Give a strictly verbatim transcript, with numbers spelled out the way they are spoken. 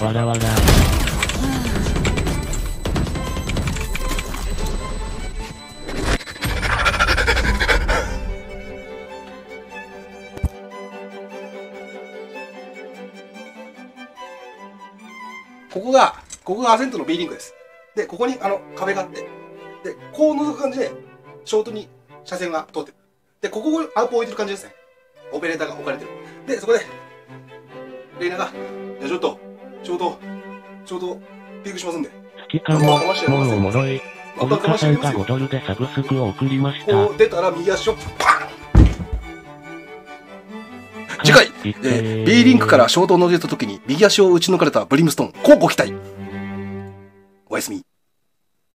我々ここがここがアセントの B リンクです。でここにあの壁があって、でこう覗く感じでショートに車線が通ってる。でここをアンプを置いてる感じですね。オペレーターが置かれてる。でそこでレイナが「ちょっとちょうどちょうどピークしますんで」「もうおもろい」「おかさんがごドルでサブスクを送りました」こう出たら右足をパン。次回、えー、B リンクからショートを乗せた時に右足を打ち抜かれたブリムストーン、こうご期待。おやすみ。